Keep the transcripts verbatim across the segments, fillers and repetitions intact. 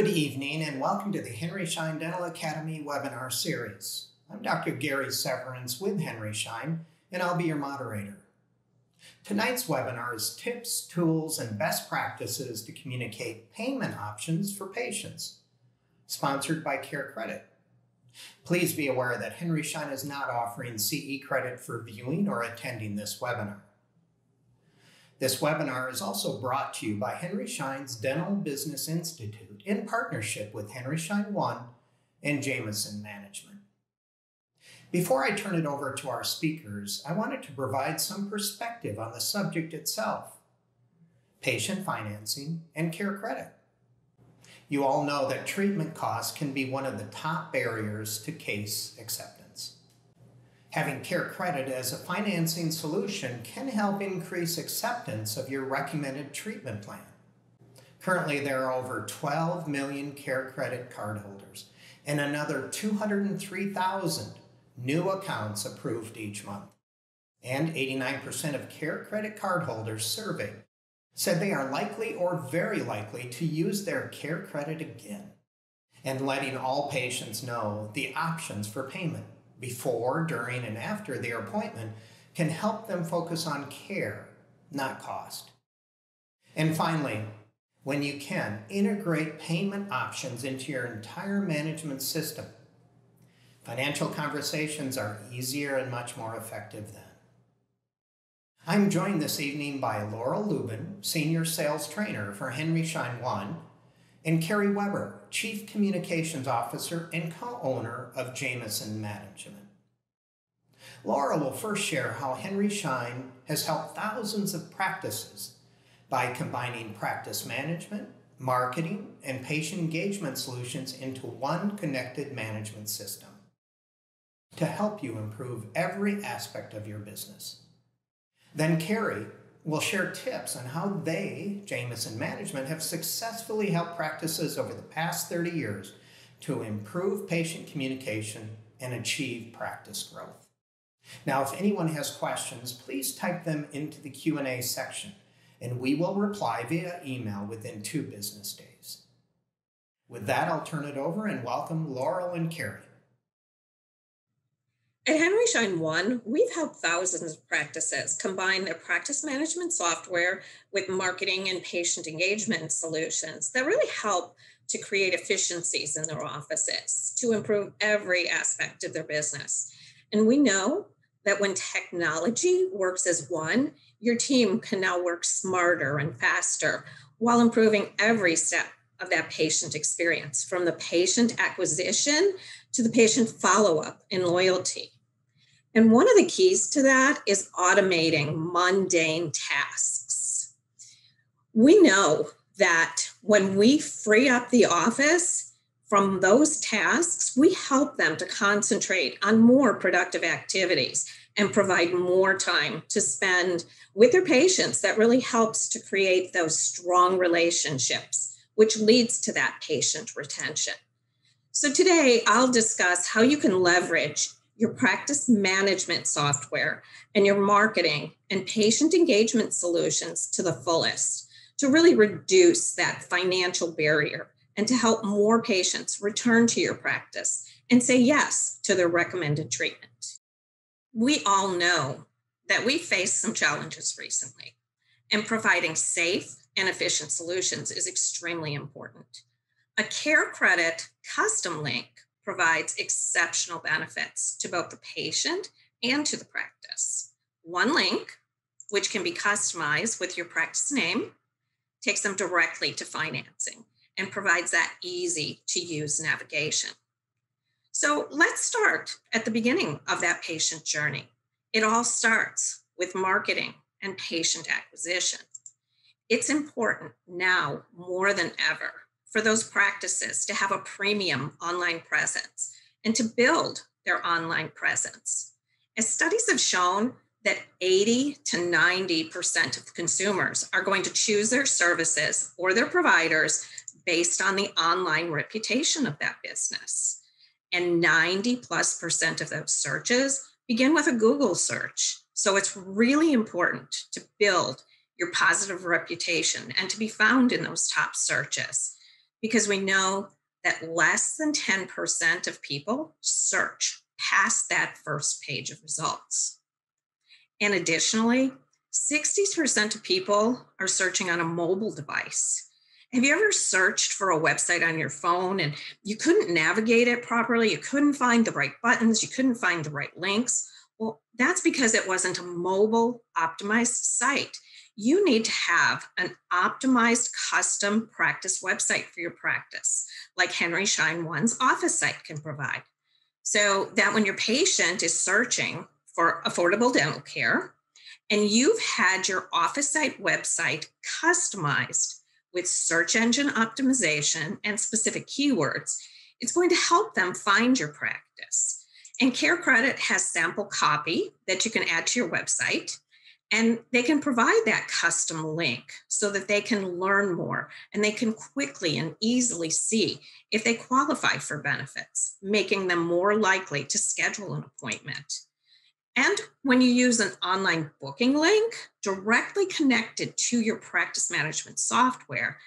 Good evening and welcome to the Henry Schein Dental Academy webinar series. I'm Doctor Gary Severance with Henry Schein, and I'll be your moderator. Tonight's webinar is tips, tools, and best practices to communicate payment options for patients, sponsored by Care Credit. Please be aware that Henry Schein is not offering C E credit for viewing or attending this webinar. This webinar is also brought to you by Henry Schein's Dental Business Institute in partnership with Henry Schein One and Jameson Management. Before I turn it over to our speakers, I wanted to provide some perspective on the subject itself, patient financing and Care Credit. You all know that treatment costs can be one of the top barriers to case acceptance. Having Care Credit as a financing solution can help increase acceptance of your recommended treatment plan. Currently, there are over twelve million Care Credit cardholders and another two hundred three thousand new accounts approved each month. And eighty-nine percent of Care Credit cardholders surveyed said they are likely or very likely to use their Care Credit again, and letting all patients know the options for payment before, during, and after their appointment can help them focus on care, not cost. And finally, when you can, integrate payment options into your entire management system. Financial conversations are easier and much more effective then. I'm joined this evening by Laurel Lubin, Senior Sales Trainer for Henry Schein One, and Carrie Weber, Chief Communications Officer and co-owner of Jameson Management. Laura will first share how Henry Schein has helped thousands of practices by combining practice management, marketing, and patient engagement solutions into one connected management system to help you improve every aspect of your business. Then Carrie will share tips on how they, Jameson Management, have successfully helped practices over the past thirty years to improve patient communication and achieve practice growth. Now, if anyone has questions, please type them into the Q and A section, and we will reply via email within two business days. With that, I'll turn it over and welcome Laurel and Carrie. At Henry Schein One, we've helped thousands of practices combine their practice management software with marketing and patient engagement solutions that really help to create efficiencies in their offices to improve every aspect of their business. And we know that when technology works as one, your team can now work smarter and faster while improving every step of that patient experience, from the patient acquisition to the patient follow-up and loyalty. And one of the keys to that is automating mundane tasks. We know that when we free up the office from those tasks, we help them to concentrate on more productive activities and provide more time to spend with their patients. That really helps to create those strong relationships, which leads to that patient retention. So today, I'll discuss how you can leverage your practice management software and your marketing and patient engagement solutions to the fullest to really reduce that financial barrier and to help more patients return to your practice and say yes to their recommended treatment. We all know that we faced some challenges recently, and providing safe and efficient solutions is extremely important. A Care Credit custom link provides exceptional benefits to both the patient and to the practice. One link, which can be customized with your practice name, takes them directly to financing and provides that easy to use navigation. So let's start at the beginning of that patient journey. It all starts with marketing and patient acquisition. It's important now more than ever for those practices to have a premium online presence and to build their online presence, as studies have shown that eighty to ninety percent of consumers are going to choose their services or their providers based on the online reputation of that business. And ninety plus percent of those searches begin with a Google search. So it's really important to build your positive reputation and to be found in those top searches. because we know that less than ten percent of people search past that first page of results. And additionally, sixty percent of people are searching on a mobile device. Have you ever searched for a website on your phone and you couldn't navigate it properly? You couldn't find the right buttons. You couldn't find the right links. Well, that's because it wasn't a mobile optimized site. You need to have an optimized custom practice website for your practice, like Henry Schein One's office site can provide. So that when your patient is searching for affordable dental care and you've had your office site website customized with search engine optimization and specific keywords, it's going to help them find your practice. And Care Credit has sample copy that you can add to your website, and they can provide that custom link so that they can learn more and they can quickly and easily see if they qualify for benefits, making them more likely to schedule an appointment. And when you use an online booking link directly connected to your practice management software,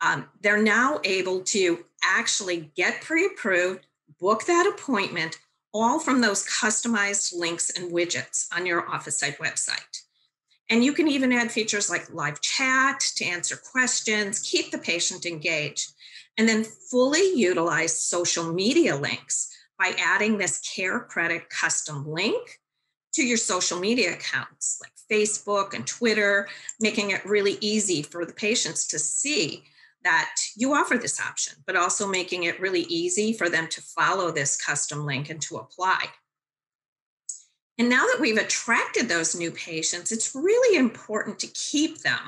um, they're now able to actually get pre-approved, book that appointment, all from those customized links and widgets on your office site website. And you can even add features like live chat to answer questions, keep the patient engaged, and then fully utilize social media links by adding this Care Credit custom link to your social media accounts like Facebook and Twitter, making it really easy for the patients to see that you offer this option, but also making it really easy for them to follow this custom link and to apply. And now that we've attracted those new patients, it's really important to keep them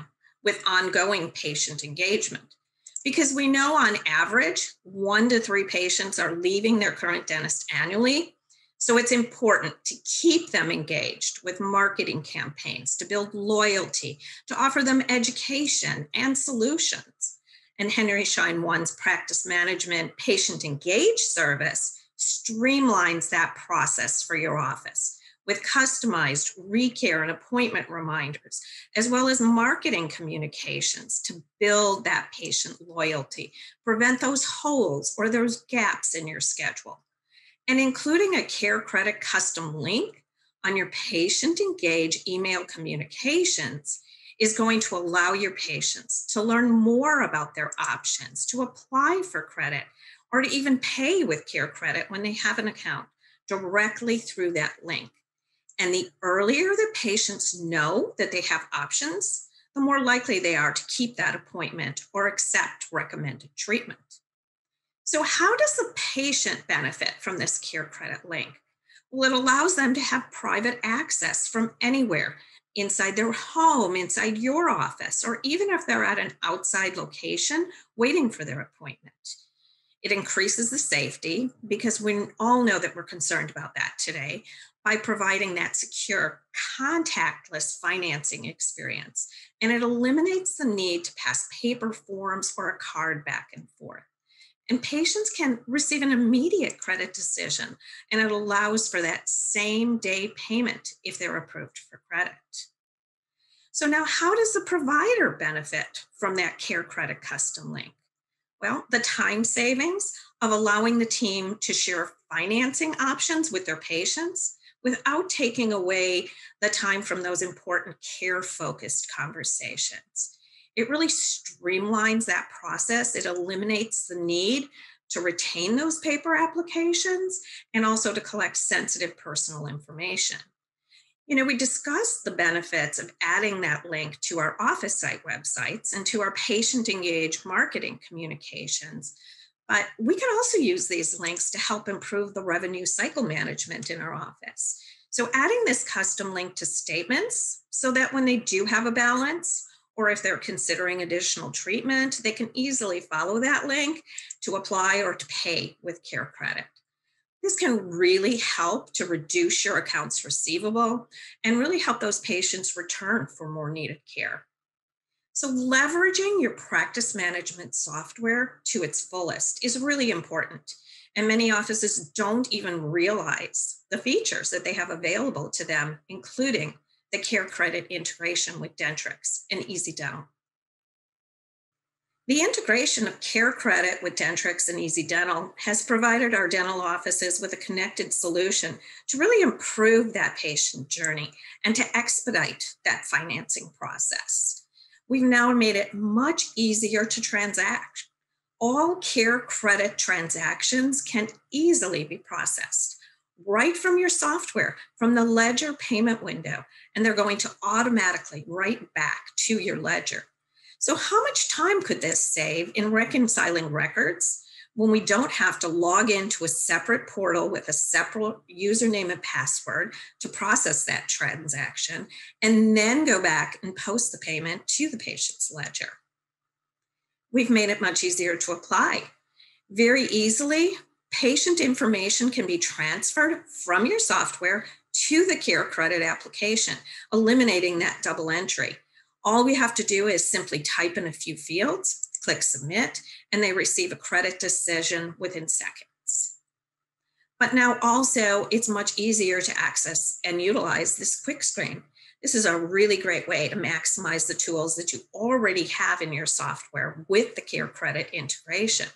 with ongoing patient engagement, because we know on average, one to three patients are leaving their current dentist annually. So it's important to keep them engaged with marketing campaigns, to build loyalty, to offer them education and solutions. And Henry Schein One's practice management patient engage service streamlines that process for your office with customized recare and appointment reminders, as well as marketing communications to build that patient loyalty, prevent those holes or those gaps in your schedule. And including a Care Credit custom link on your patient engage email communications is going to allow your patients to learn more about their options, to apply for credit, or to even pay with Care Credit when they have an account directly through that link. And the earlier the patients know that they have options, the more likely they are to keep that appointment or accept recommended treatment. So how does the patient benefit from this Care Credit link? Well, it allows them to have private access from anywhere, inside their home, inside your office, or even if they're at an outside location waiting for their appointment. It increases the safety, because we all know that we're concerned about that today, by providing that secure, contactless financing experience. And it eliminates the need to pass paper forms or a card back and forth. And patients can receive an immediate credit decision, and it allows for that same day payment if they're approved for credit. So now, how does the provider benefit from that Care Credit custom link? Well, the time savings of allowing the team to share financing options with their patients without taking away the time from those important care-focused conversations. It really streamlines that process. It eliminates the need to retain those paper applications and also to collect sensitive personal information. You know, we discussed the benefits of adding that link to our office site websites and to our patient engaged marketing communications, but we can also use these links to help improve the revenue cycle management in our office. So adding this custom link to statements so that when they do have a balance, or if they're considering additional treatment, they can easily follow that link to apply or to pay with Care Credit. This can really help to reduce your accounts receivable and really help those patients return for more needed care. So leveraging your practice management software to its fullest is really important. And many offices don't even realize the features that they have available to them, including the Care Credit integration with Dentrix and Easy Dental. The integration of Care Credit with Dentrix and Easy Dental has provided our dental offices with a connected solution to really improve that patient journey and to expedite that financing process. We've now made it much easier to transact. All Care Credit transactions can easily be processed right from your software, from the ledger payment window, and they're going to automatically right back to your ledger. So how much time could this save in reconciling records when we don't have to log into a separate portal with a separate username and password to process that transaction and then go back and post the payment to the patient's ledger? We've made it much easier to apply. Very easily, patient information can be transferred from your software to the Care Credit application, eliminating that double entry. All we have to do is simply type in a few fields, click submit, and they receive a credit decision within seconds. But now also, it's much easier to access and utilize this quick screen. This is a really great way to maximize the tools that you already have in your software with the Care Credit integration.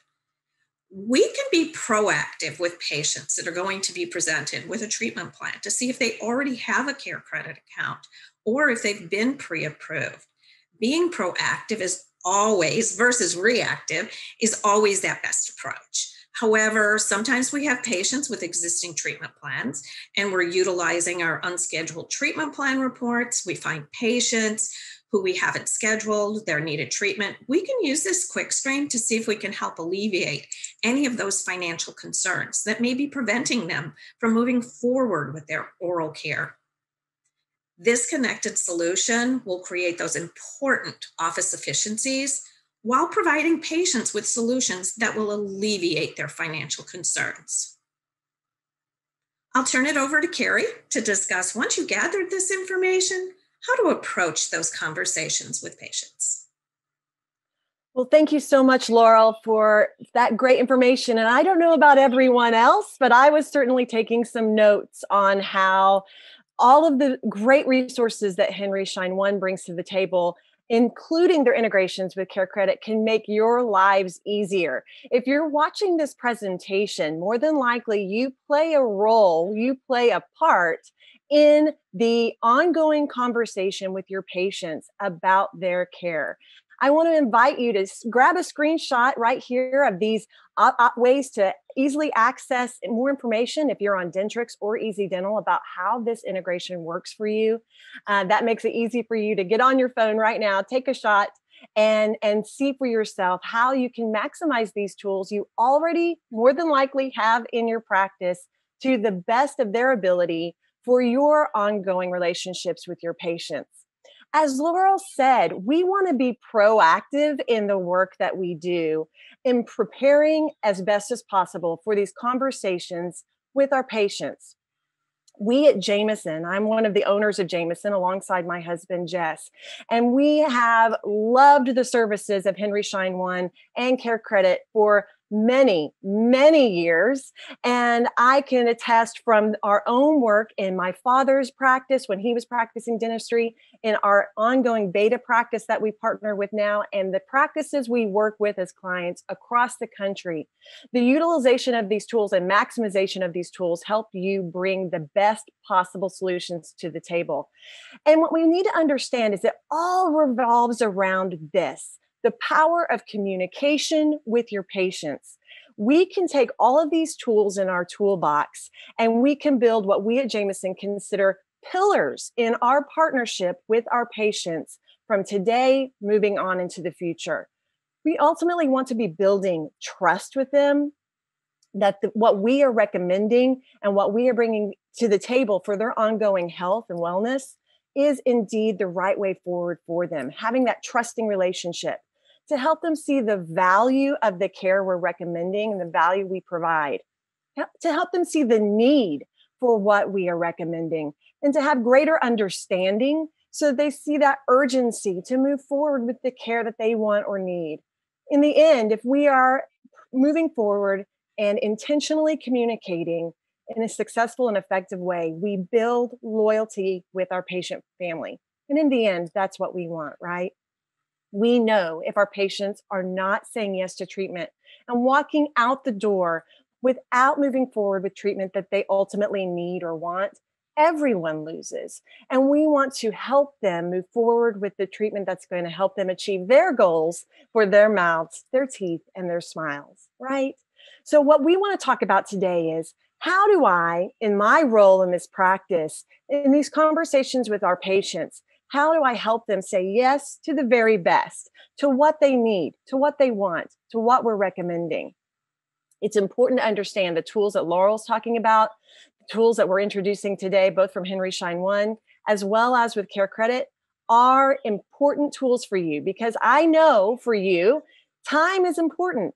We can be proactive with patients that are going to be presented with a treatment plan to see if they already have a Care Credit account or if they've been pre-approved. Being proactive is always, versus reactive, is always that best approach. However, sometimes we have patients with existing treatment plans and we're utilizing our unscheduled treatment plan reports. We find patients who we haven't scheduled their needed treatment. We can use this quick screen to see if we can help alleviate any of those financial concerns that may be preventing them from moving forward with their oral care. This connected solution will create those important office efficiencies while providing patients with solutions that will alleviate their financial concerns. I'll turn it over to Carrie to discuss, once you've gathered this information, how to approach those conversations with patients. Well, thank you so much, Laurel, for that great information. And I don't know about everyone else, but I was certainly taking some notes on how all of the great resources that Henry Schein One brings to the table, including their integrations with Care Credit, can make your lives easier. If you're watching this presentation, more than likely you play a role, you play a part in the ongoing conversation with your patients about their care. I want to invite you to grab a screenshot right here of these op- op ways to easily access more information if you're on Dentrix or Easy Dental about how this integration works for you. Uh, that makes it easy for you to get on your phone right now, take a shot, and, and see for yourself how you can maximize these tools you already more than likely have in your practice to the best of their ability for your ongoing relationships with your patients. As Laurel said, we want to be proactive in the work that we do in preparing as best as possible for these conversations with our patients. We at Jameson, I'm one of the owners of Jameson alongside my husband, Jess, and we have loved the services of Henry Schein One and Care Credit for many, many years. And I can attest from our own work in my father's practice when he was practicing dentistry, in our ongoing beta practice that we partner with now, and the practices we work with as clients across the country. The utilization of these tools and maximization of these tools help you bring the best possible solutions to the table. And what we need to understand is it all revolves around this: the power of communication with your patients. We can take all of these tools in our toolbox and we can build what we at Jameson consider pillars in our partnership with our patients from today moving on into the future. We ultimately want to be building trust with them, that the, what we are recommending and what we are bringing to the table for their ongoing health and wellness is indeed the right way forward for them, having that trusting relationship to help them see the value of the care we're recommending and the value we provide, to help them see the need for what we are recommending, and to have greater understanding so they see that urgency to move forward with the care that they want or need. In the end, if we are moving forward and intentionally communicating in a successful and effective way, we build loyalty with our patient family. And in the end, that's what we want, right? we know if our patients are not saying yes to treatment and walking out the door without moving forward with treatment that they ultimately need or want, everyone loses. And we want to help them move forward with the treatment that's going to help them achieve their goals for their mouths, their teeth, and their smiles, right? So what we want to talk about today is, how do I, in my role in this practice, in these conversations with our patients, how do I help them say yes to the very best, to what they need, to what they want, to what we're recommending? It's important to understand the tools that Laurel's talking about, the tools that we're introducing today, both from Henry Schein One, as well as with Care Credit, are important tools for you, because I know for you, time is important.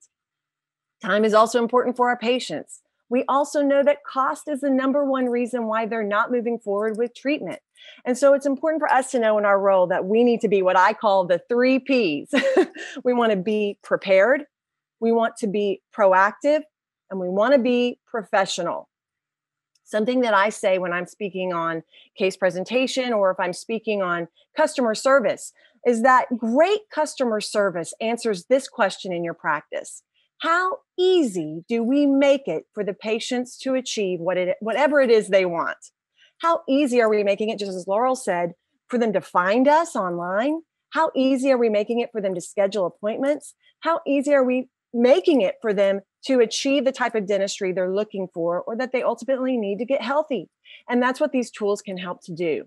Time is also important for our patients. We also know that cost is the number one reason why they're not moving forward with treatment. And so it's important for us to know in our role that we need to be what I call the three P's. We want to be prepared, we want to be proactive, and we want to be professional. Something that I say when I'm speaking on case presentation or if I'm speaking on customer service is that great customer service answers this question in your practice. How easy do we make it for the patients to achieve what it, whatever it is they want? How easy are we making it, just as Laurel said, for them to find us online? How easy are we making it for them to schedule appointments? How easy are we making it for them to achieve the type of dentistry they're looking for or that they ultimately need to get healthy? And that's what these tools can help to do.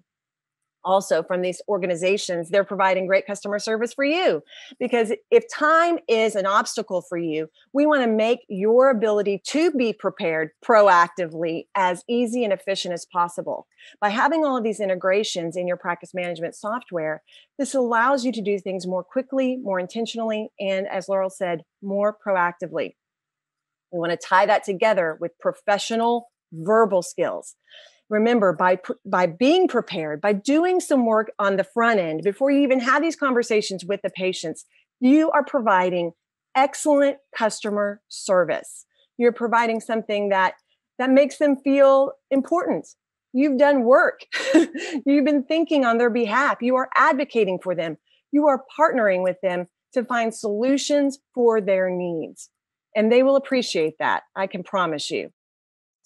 Also, from these organizations, they're providing great customer service for you, because if time is an obstacle for you, we want to make your ability to be prepared proactively as easy and efficient as possible. By having all of these integrations in your practice management software, this allows you to do things more quickly, more intentionally, and as Laurel said, more proactively. We want to tie that together with professional verbal skills. Remember, by by being prepared, by doing some work on the front end, before you even have these conversations with the patients, you are providing excellent customer service. You're providing something that, that makes them feel important. You've done work. You've been thinking on their behalf. You are advocating for them. You are partnering with them to find solutions for their needs. And they will appreciate that, I can promise you.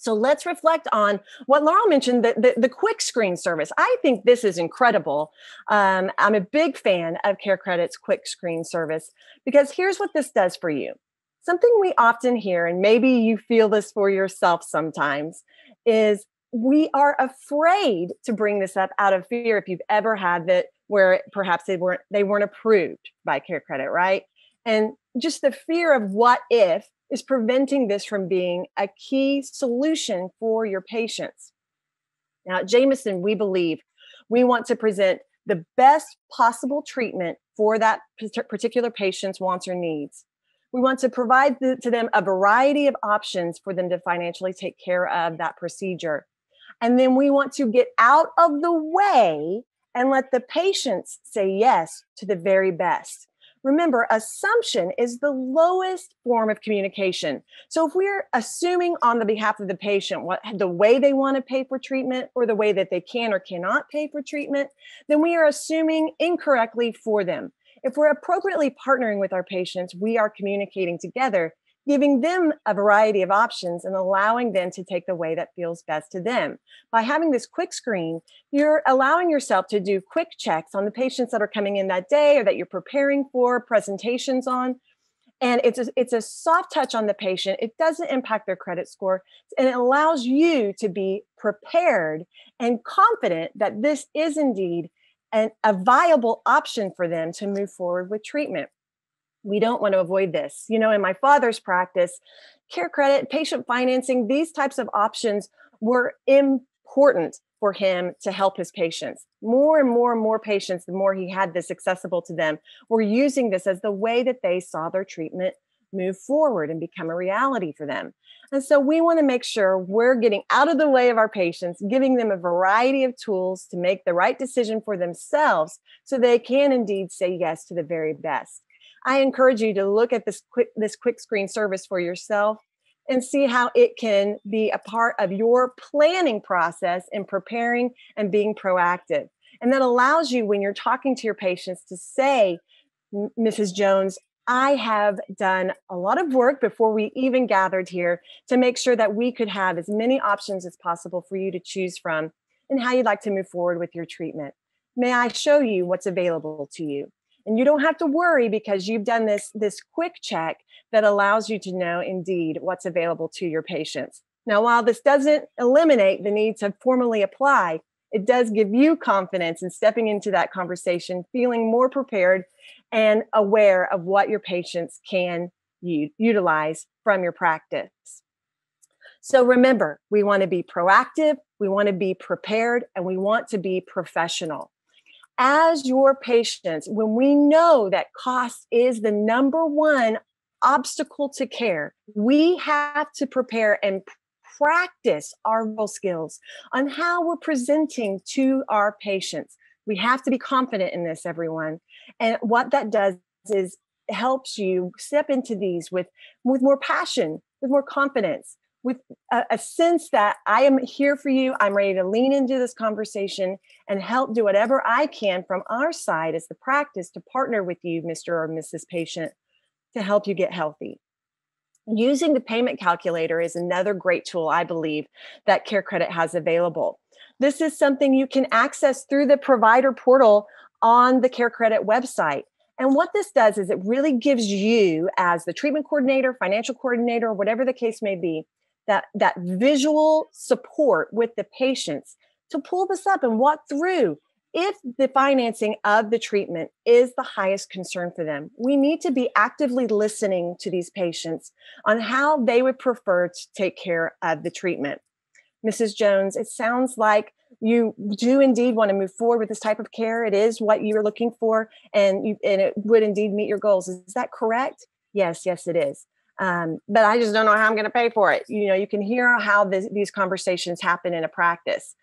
So let's reflect on what Laurel mentioned, the, the, the quick screen service. I think this is incredible. Um, I'm a big fan of Care Credit's quick screen service, because here's what this does for you. Something we often hear, and maybe you feel this for yourself sometimes, is we are afraid to bring this up out of fear, if you've ever had that, where perhaps they weren't, they weren't approved by Care Credit, right? And just the fear of what if is preventing this from being a key solution for your patients. Now, at Jameson, we believe we want to present the best possible treatment for that particular patient's wants or needs. We want to provide the, to them a variety of options for them to financially take care of that procedure. And then we want to get out of the way and let the patients say yes to the very best. Remember, assumption is the lowest form of communication. So if we're assuming on the behalf of the patient what the way they want to pay for treatment or the way that they can or cannot pay for treatment, then we are assuming incorrectly for them. If we're appropriately partnering with our patients, we are communicating together, giving them a variety of options and allowing them to take the way that feels best to them. By having this quick screen, you're allowing yourself to do quick checks on the patients that are coming in that day or that you're preparing for presentations on. And it's a, it's a soft touch on the patient. It doesn't impact their credit score, and it allows you to be prepared and confident that this is indeed an, a viable option for them to move forward with treatment. We don't want to avoid this. You know, in my father's practice, Care Credit, patient financing, these types of options were important for him to help his patients. More and more and more patients, the more he had this accessible to them, were using this as the way that they saw their treatment move forward and become a reality for them. And so we want to make sure we're getting out of the way of our patients, giving them a variety of tools to make the right decision for themselves so they can indeed say yes to the very best. I encourage you to look at this quick, this quick screen service for yourself and see how it can be a part of your planning process in preparing and being proactive. And that allows you, when you're talking to your patients, to say Missus Jones, I have done a lot of work before we even gathered here to make sure that we could have as many options as possible for you to choose from and how you'd like to move forward with your treatment. May I show you what's available to you? And you don't have to worry because you've done this, this quick check that allows you to know indeed what's available to your patients. Now, while this doesn't eliminate the need to formally apply, it does give you confidence in stepping into that conversation, feeling more prepared and aware of what your patients can u- utilize from your practice. So remember, we want to be proactive, we want to be prepared, and we want to be professional. As your patients, when we know that cost is the number one obstacle to care, we have to prepare and practice our oral skills on how we're presenting to our patients. We have to be confident in this, everyone. And what that does is helps you step into these with, with more passion, with more confidence, with a, a sense that I am here for you. I'm ready to lean into this conversation and help do whatever I can from our side as the practice to partner with you, Mister or Missus Patient, to help you get healthy. Using the payment calculator is another great tool, I believe, that Care Credit has available. This is something you can access through the provider portal on the Care Credit website. And what this does is it really gives you, as the treatment coordinator, financial coordinator, whatever the case may be, that, that visual support with the patients to pull this up and walk through if the financing of the treatment is the highest concern for them. We need to be actively listening to these patients on how they would prefer to take care of the treatment. Missus Jones, it sounds like you do indeed want to move forward with this type of care. It is what you're looking for, and you, and it would indeed meet your goals. Is that correct? Yes, yes, it is. Um, but I just don't know how I'm going to pay for it. You know, you can hear how this, these conversations happen in a practice.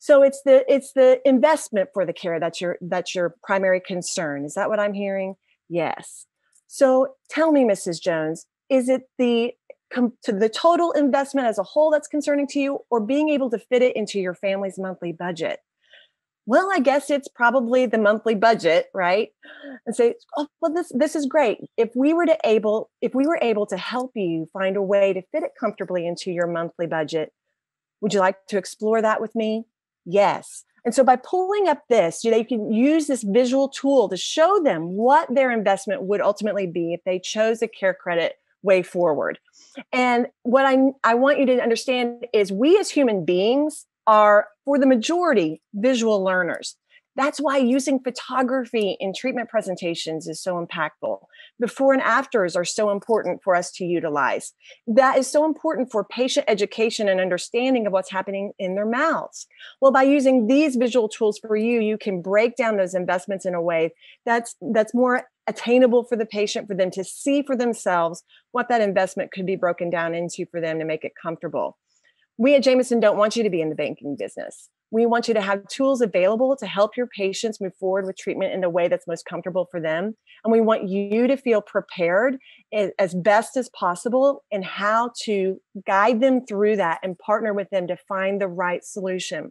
So it's the it's the investment for the care that's your that's your primary concern. Is that what I'm hearing? Yes. So tell me, Missus Jones, is it the Com- to the total investment as a whole that's concerning to you, or being able to fit it into your family's monthly budget? Well, I guess it's probably the monthly budget, right? And say, oh, well, this, this is great. If we were to able, if we were able to help you find a way to fit it comfortably into your monthly budget, would you like to explore that with me? Yes. And so by pulling up this, you know, you can use this visual tool to show them what their investment would ultimately be if they chose a Care Credit way forward. And what I, I want you to understand is we as human beings are, for the majority, visual learners. That's why using photography in treatment presentations is so impactful. Before and afters are so important for us to utilize. That is so important for patient education and understanding of what's happening in their mouths. Well, by using these visual tools for you, you can break down those investments in a way that's, that's more attainable for the patient, for them to see for themselves what that investment could be broken down into for them to make it comfortable. We at Jameson don't want you to be in the banking business. We want you to have tools available to help your patients move forward with treatment in the way that's most comfortable for them. And we want you to feel prepared as best as possible in how to guide them through that and partner with them to find the right solution.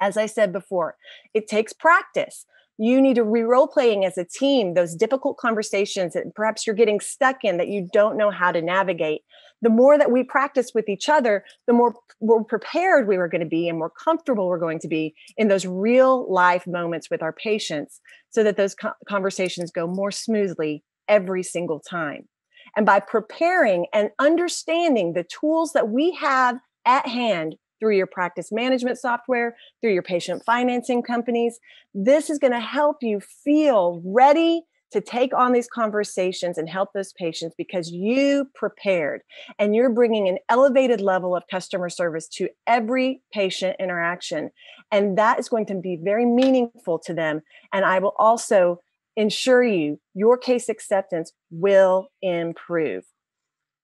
As I said before, it takes practice. You need to be role-playing as a team those difficult conversations that perhaps you're getting stuck in that you don't know how to navigate. The more that we practice with each other, the more, more prepared we are going to be and more comfortable we're going to be in those real-life moments with our patients so that those co- conversations go more smoothly every single time. And by preparing and understanding the tools that we have at hand through your practice management software, through your patient financing companies. This is going to help you feel ready to take on these conversations and help those patients because you prepared and you're bringing an elevated level of customer service to every patient interaction. And that is going to be very meaningful to them. And I will also ensure you, your case acceptance will improve.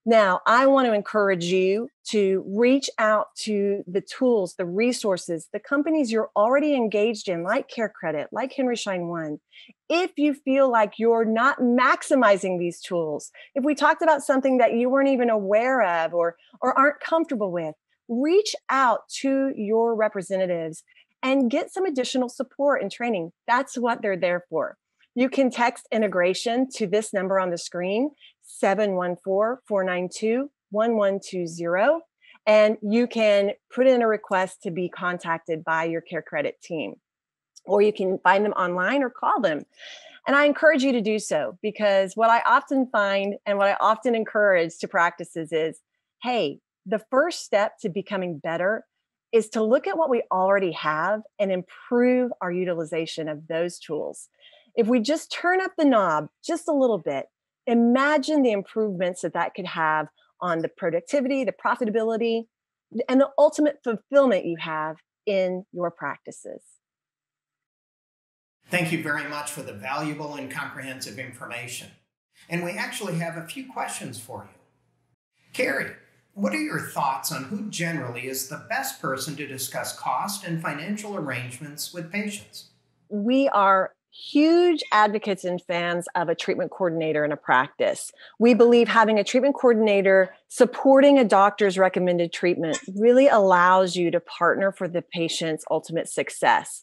Now, I want to encourage you to reach out to the tools, the resources, the companies you're already engaged in, like Care Credit, like Henry Schein One. If you feel like you're not maximizing these tools, if we talked about something that you weren't even aware of or, or aren't comfortable with, reach out to your representatives and get some additional support and training. That's what they're there for. You can text integration to this number on the screen, seven one four, four nine two, one one two zero. And you can put in a request to be contacted by your Care Credit team, or you can find them online or call them. And I encourage you to do so, because what I often find and what I often encourage to practices is, hey, the first step to becoming better is to look at what we already have and improve our utilization of those tools. If we just turn up the knob just a little bit, imagine the improvements that that could have on the productivity, the profitability, and the ultimate fulfillment you have in your practices. Thank you very much for the valuable and comprehensive information. And we actually have a few questions for you. Carrie, what are your thoughts on who generally is the best person to discuss cost and financial arrangements with patients? We are huge advocates and fans of a treatment coordinator in a practice. We believe having a treatment coordinator supporting a doctor's recommended treatment really allows you to partner for the patient's ultimate success.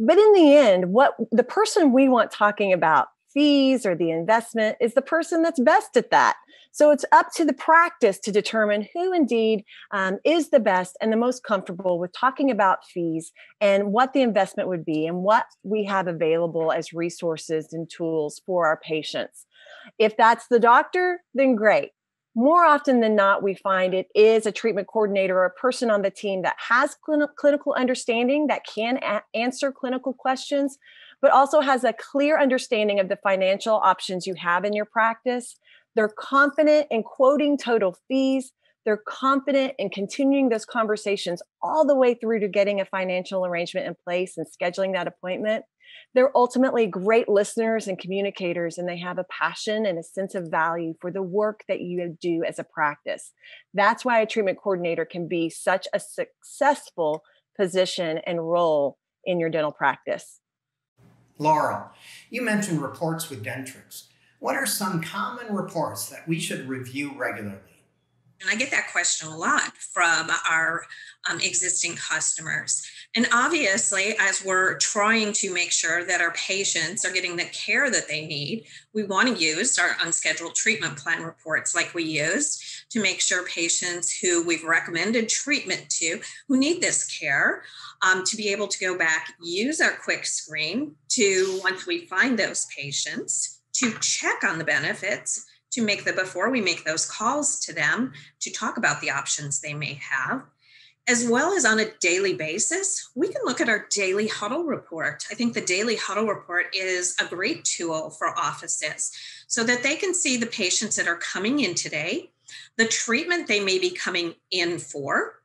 But in the end, what the person we want talking about fees or the investment is the person that's best at that. So it's up to the practice to determine who indeed um, is the best and the most comfortable with talking about fees and what the investment would be and what we have available as resources and tools for our patients. If that's the doctor, then great. More often than not, we find it is a treatment coordinator or a person on the team that has clin- clinical understanding, that can a- answer clinical questions, but also has a clear understanding of the financial options you have in your practice. They're confident in quoting total fees. They're confident in continuing those conversations all the way through to getting a financial arrangement in place and scheduling that appointment. They're ultimately great listeners and communicators, and they have a passion and a sense of value for the work that you do as a practice. That's why a treatment coordinator can be such a successful position and role in your dental practice. Laurel, you mentioned reports with Dentrix. What are some common reports that we should review regularly? And I get that question a lot from our um, existing customers. And obviously, as we're trying to make sure that our patients are getting the care that they need, we want to use our unscheduled treatment plan reports like we used to make sure patients who we've recommended treatment to, who need this care, um, to be able to go back, use our quick screen to, once we find those patients, to check on the benefits, to make the, before we make those calls to them, to talk about the options they may have, as well as on a daily basis, we can look at our daily huddle report. I think the daily huddle report is a great tool for offices so that they can see the patients that are coming in today, the treatment they may be coming in for,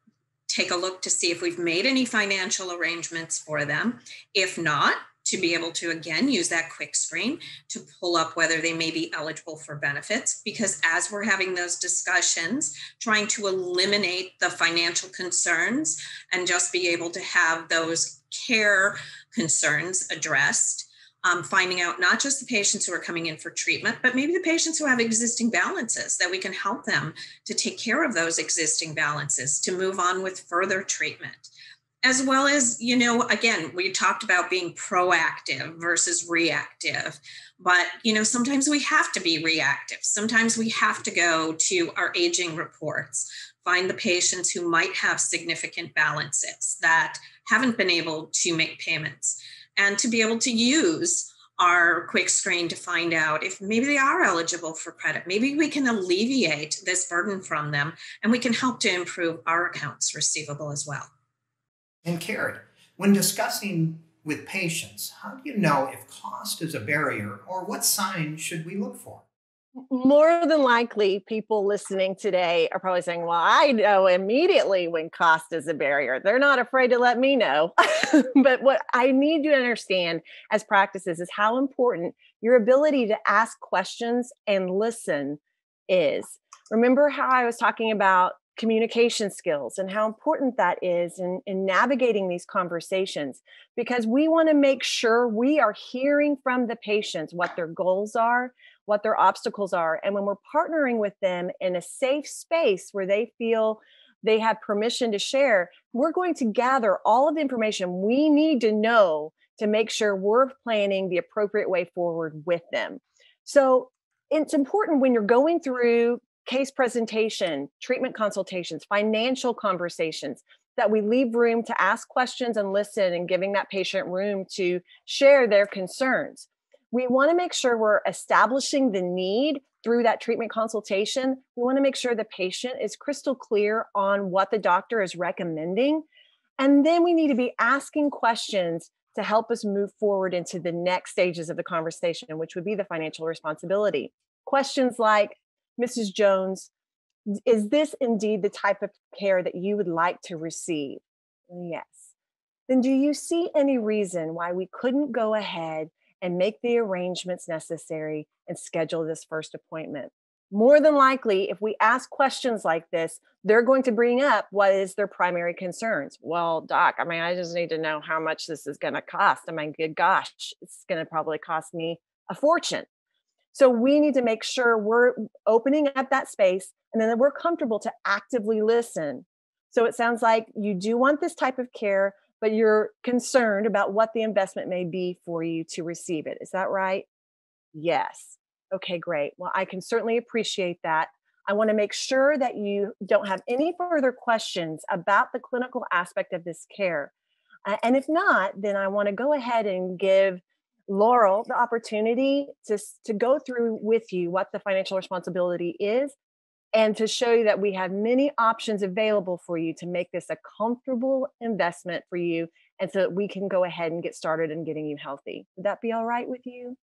take a look to see if we've made any financial arrangements for them. If not, to be able to, again, use that quick screen to pull up whether they may be eligible for benefits, because as we're having those discussions, trying to eliminate the financial concerns and just be able to have those care concerns addressed, um, finding out not just the patients who are coming in for treatment, but maybe the patients who have existing balances that we can help them to take care of those existing balances, to move on with further treatment. As well as, you know, again, we talked about being proactive versus reactive, but, you know, sometimes we have to be reactive. Sometimes we have to go to our aging reports, find the patients who might have significant balances that haven't been able to make payments, and to be able to use our quick screen to find out if maybe they are eligible for credit. Maybe we can alleviate this burden from them, and we can help to improve our accounts receivable as well. And Carrie, when discussing with patients, how do you know if cost is a barrier, or what signs should we look for? More than likely, people listening today are probably saying, well, I know immediately when cost is a barrier. They're not afraid to let me know. But what I need you to understand as practices is how important your ability to ask questions and listen is. Remember how I was talking about communication skills and how important that is in, in navigating these conversations, because we want to make sure we are hearing from the patients what their goals are, what their obstacles are. And when we're partnering with them in a safe space where they feel they have permission to share, we're going to gather all of the information we need to know to make sure we're planning the appropriate way forward with them. So it's important when you're going through case presentation, treatment consultations, financial conversations, that we leave room to ask questions and listen, and giving that patient room to share their concerns. We want to make sure we're establishing the need through that treatment consultation. We want to make sure the patient is crystal clear on what the doctor is recommending. And then we need to be asking questions to help us move forward into the next stages of the conversation, which would be the financial responsibility. Questions like, Missus Jones, is this indeed the type of care that you would like to receive? Yes. Then do you see any reason why we couldn't go ahead and make the arrangements necessary and schedule this first appointment? More than likely, if we ask questions like this, they're going to bring up what is their primary concerns. Well, doc, I mean, I just need to know how much this is going to cost. I mean, good gosh, it's going to probably cost me a fortune. So we need to make sure we're opening up that space and then that we're comfortable to actively listen. So it sounds like you do want this type of care, but you're concerned about what the investment may be for you to receive it. Is that right? Yes. Okay, great. Well, I can certainly appreciate that. I want to make sure that you don't have any further questions about the clinical aspect of this care. Uh, and if not, then I want to go ahead and give Laurel the opportunity to, to go through with you what the financial responsibility is, and to show you that we have many options available for you to make this a comfortable investment for you, and so that we can go ahead and get started in getting you healthy. Would that be all right with you?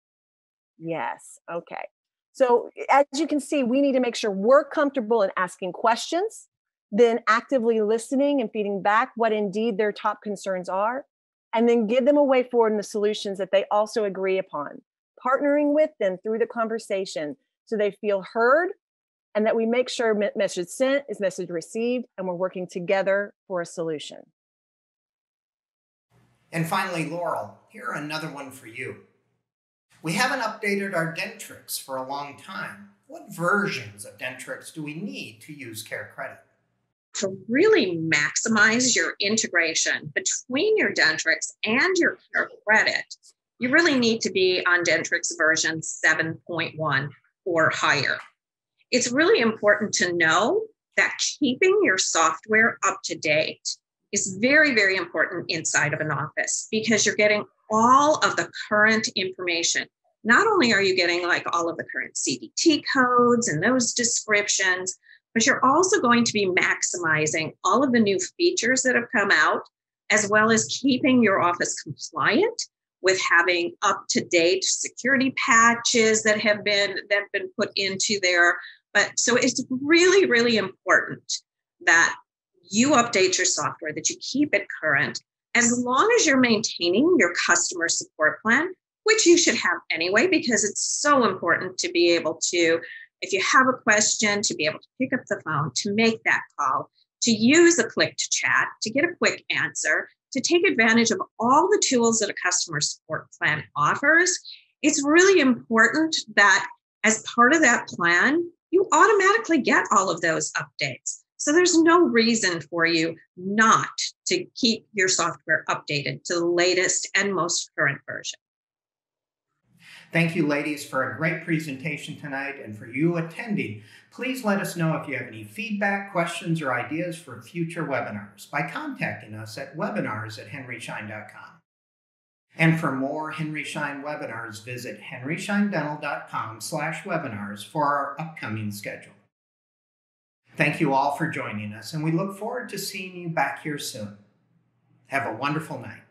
Yes. Okay. So as you can see, we need to make sure we're comfortable in asking questions, then actively listening and feeding back what indeed their top concerns are, and then give them a way forward in the solutions that they also agree upon, partnering with them through the conversation so they feel heard, and that we make sure message sent is message received, and we're working together for a solution. And finally, Laurel, here another one for you. We haven't updated our Dentrix for a long time. What versions of Dentrix do we need to use Care Credit? To really maximize your integration between your Dentrix and your Care Credit, you really need to be on Dentrix version seven point one or higher. It's really important to know that keeping your software up to date is very, very important inside of an office, because you're getting all of the current information. Not only are you getting like all of the current C D T codes and those descriptions, but you're also going to be maximizing all of the new features that have come out, as well as keeping your office compliant with having up-to-date security patches that have been that have been put into there. But so it's really, really important that you update your software, that you keep it current, as long as you're maintaining your customer support plan, which you should have anyway, because it's so important to be able to, if you have a question, to be able to pick up the phone, to make that call, to use a click to chat, to get a quick answer, to take advantage of all the tools that a customer support plan offers. It's really important that as part of that plan, you automatically get all of those updates. So there's no reason for you not to keep your software updated to the latest and most current version. Thank you, ladies, for a great presentation tonight and for you attending. Please let us know if you have any feedback, questions, or ideas for future webinars by contacting us at webinars at henry schein dot com. And for more Henry Schein webinars, visit henry schein dental dot com slash webinars for our upcoming schedule. Thank you all for joining us, and we look forward to seeing you back here soon. Have a wonderful night.